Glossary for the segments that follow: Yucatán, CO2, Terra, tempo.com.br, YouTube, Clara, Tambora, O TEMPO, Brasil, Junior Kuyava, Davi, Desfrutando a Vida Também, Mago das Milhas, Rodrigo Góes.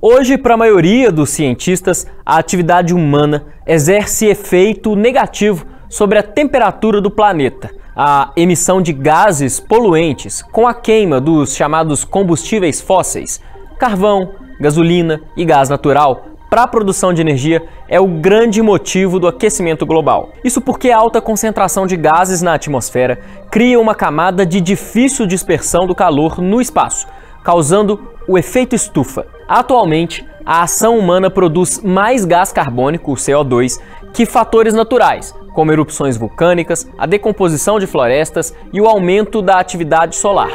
Hoje, para a maioria dos cientistas, a atividade humana exerce efeito negativo sobre a temperatura do planeta. A emissão de gases poluentes com a queima dos chamados combustíveis fósseis, carvão, gasolina e gás natural, para a produção de energia é o grande motivo do aquecimento global. Isso porque a alta concentração de gases na atmosfera cria uma camada de difícil dispersão do calor no espaço, causando o efeito estufa. Atualmente, a ação humana produz mais gás carbônico, o CO2, que fatores naturais, como erupções vulcânicas, a decomposição de florestas e o aumento da atividade solar.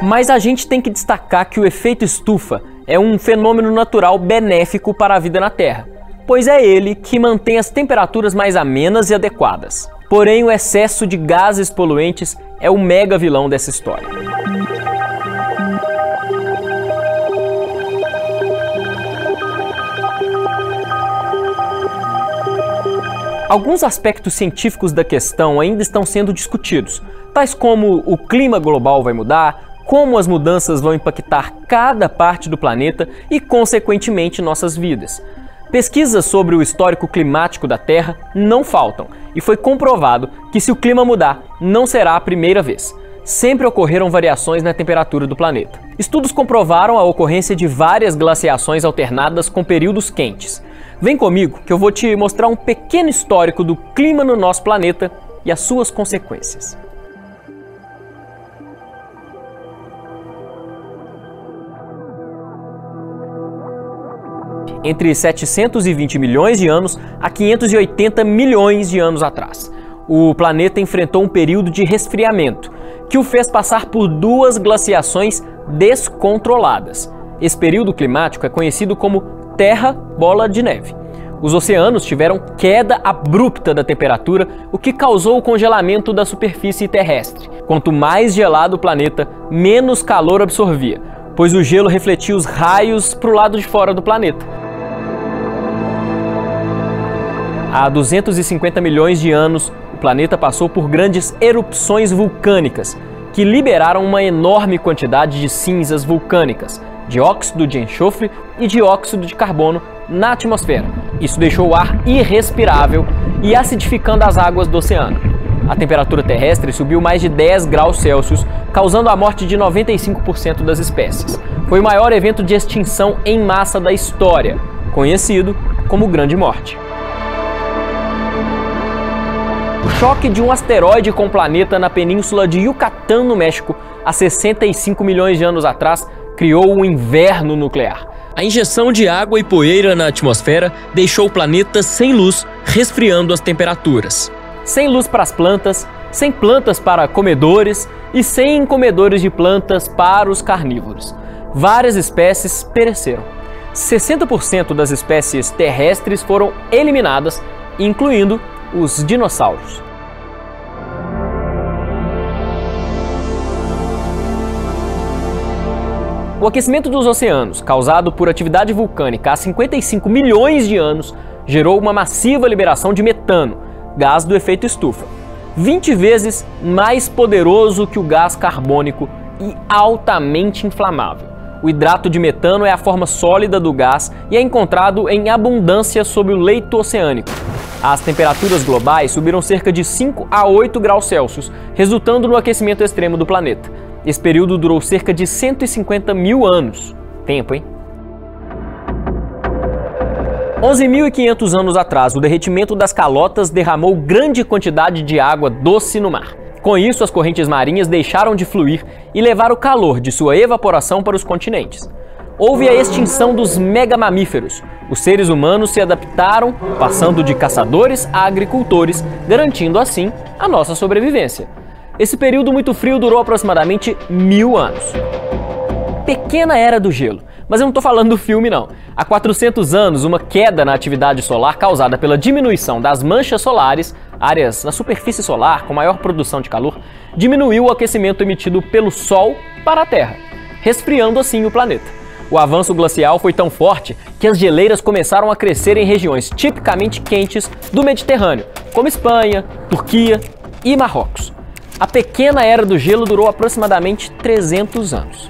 Mas a gente tem que destacar que o efeito estufa é um fenômeno natural benéfico para a vida na Terra, pois é ele que mantém as temperaturas mais amenas e adequadas. Porém, o excesso de gases poluentes é o mega vilão dessa história. Alguns aspectos científicos da questão ainda estão sendo discutidos, tais como o clima global vai mudar, como as mudanças vão impactar cada parte do planeta e, consequentemente, nossas vidas. Pesquisas sobre o histórico climático da Terra não faltam, e foi comprovado que se o clima mudar, não será a primeira vez. Sempre ocorreram variações na temperatura do planeta. Estudos comprovaram a ocorrência de várias glaciações alternadas com períodos quentes. Vem comigo que eu vou te mostrar um pequeno histórico do clima no nosso planeta e as suas consequências. Entre 720 milhões de anos a 580 milhões de anos atrás, o planeta enfrentou um período de resfriamento, que o fez passar por duas glaciações descontroladas. Esse período climático é conhecido como Terra Bola de Neve. Os oceanos tiveram queda abrupta da temperatura, o que causou o congelamento da superfície terrestre. Quanto mais gelado o planeta, menos calor absorvia, pois o gelo refletia os raios para o lado de fora do planeta. Há 250 milhões de anos, o planeta passou por grandes erupções vulcânicas, que liberaram uma enorme quantidade de cinzas vulcânicas, dióxido de enxofre e dióxido de carbono na atmosfera. Isso deixou o ar irrespirável e acidificando as águas do oceano. A temperatura terrestre subiu mais de 10 graus Celsius, causando a morte de 95% das espécies. Foi o maior evento de extinção em massa da história, conhecido como Grande Morte. O choque de um asteroide com o planeta na península de Yucatán, no México, há 65 milhões de anos atrás, criou o inverno nuclear. A injeção de água e poeira na atmosfera deixou o planeta sem luz, resfriando as temperaturas. Sem luz para as plantas, sem plantas para comedores e sem comedores de plantas para os carnívoros. Várias espécies pereceram. 60% das espécies terrestres foram eliminadas, incluindo os dinossauros. O aquecimento dos oceanos, causado por atividade vulcânica há 55 milhões de anos, gerou uma massiva liberação de metano, gás do efeito estufa, 20 vezes mais poderoso que o gás carbônico e altamente inflamável. O hidrato de metano é a forma sólida do gás e é encontrado em abundância sob o leito oceânico. As temperaturas globais subiram cerca de 5 a 8 graus Celsius, resultando no aquecimento extremo do planeta. Esse período durou cerca de 150 mil anos. Tempo, hein? 11.500 anos atrás, o derretimento das calotas derramou grande quantidade de água doce no mar. Com isso, as correntes marinhas deixaram de fluir e levaram o calor de sua evaporação para os continentes. Houve a extinção dos megamamíferos. Os seres humanos se adaptaram, passando de caçadores a agricultores, garantindo assim a nossa sobrevivência. Esse período muito frio durou aproximadamente 1000 anos. Pequena Era do Gelo. Mas eu não estou falando do filme, não. Há 400 anos, uma queda na atividade solar causada pela diminuição das manchas solares, áreas na superfície solar com maior produção de calor, diminuiu o aquecimento emitido pelo Sol para a Terra, resfriando assim o planeta. O avanço glacial foi tão forte que as geleiras começaram a crescer em regiões tipicamente quentes do Mediterrâneo, como Espanha, Turquia e Marrocos. A Pequena Era do Gelo durou aproximadamente 300 anos.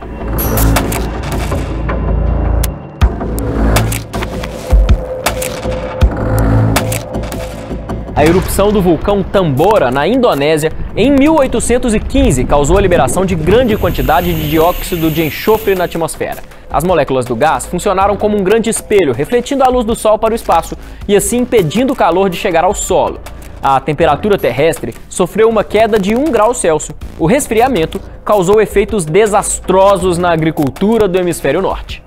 A erupção do vulcão Tambora, na Indonésia, em 1815, causou a liberação de grande quantidade de dióxido de enxofre na atmosfera. As moléculas do gás funcionaram como um grande espelho, refletindo a luz do sol para o espaço e assim impedindo o calor de chegar ao solo. A temperatura terrestre sofreu uma queda de 1 grau Celsius. O resfriamento causou efeitos desastrosos na agricultura do hemisfério norte.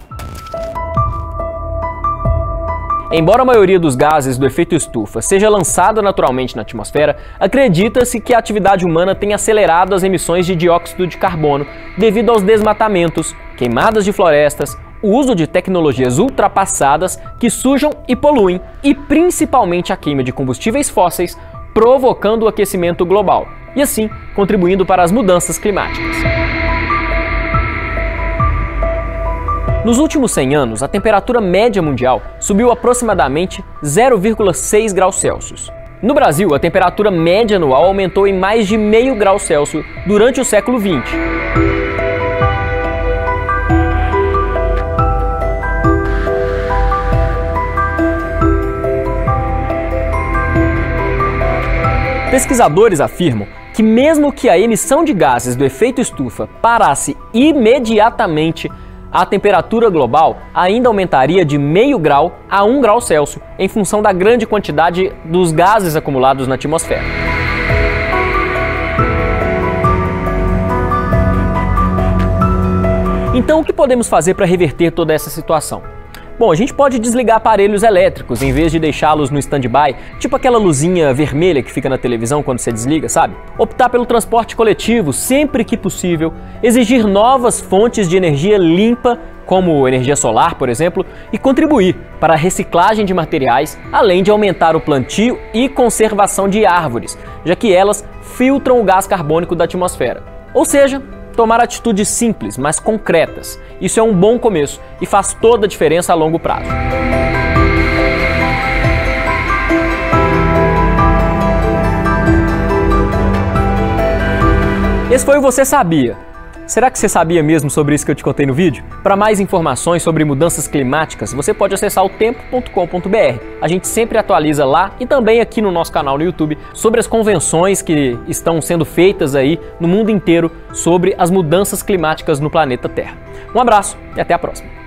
Embora a maioria dos gases do efeito estufa seja lançada naturalmente na atmosfera, acredita-se que a atividade humana tenha acelerado as emissões de dióxido de carbono devido aos desmatamentos, queimadas de florestas, o uso de tecnologias ultrapassadas que sujam e poluem, e principalmente a queima de combustíveis fósseis, provocando o aquecimento global e assim contribuindo para as mudanças climáticas. Nos últimos 100 anos, a temperatura média mundial subiu aproximadamente 0,6 graus Celsius. No Brasil, a temperatura média anual aumentou em mais de meio grau Celsius durante o século XX. Pesquisadores afirmam que mesmo que a emissão de gases do efeito estufa parasse imediatamente, a temperatura global ainda aumentaria de meio grau a 1 grau Celsius, em função da grande quantidade dos gases acumulados na atmosfera. Então, o que podemos fazer para reverter toda essa situação? Bom, a gente pode desligar aparelhos elétricos em vez de deixá-los no stand-by, tipo aquela luzinha vermelha que fica na televisão quando você desliga, sabe? Optar pelo transporte coletivo sempre que possível, exigir novas fontes de energia limpa, como energia solar, por exemplo, e contribuir para a reciclagem de materiais, além de aumentar o plantio e conservação de árvores, já que elas filtram o gás carbônico da atmosfera. Ou seja, tomar atitudes simples, mas concretas. Isso é um bom começo e faz toda a diferença a longo prazo. Esse foi o Você Sabia? Será que você sabia mesmo sobre isso que eu te contei no vídeo? Para mais informações sobre mudanças climáticas, você pode acessar o tempo.com.br. A gente sempre atualiza lá e também aqui no nosso canal no YouTube sobre as convenções que estão sendo feitas aí no mundo inteiro sobre as mudanças climáticas no planeta Terra. Um abraço e até a próxima!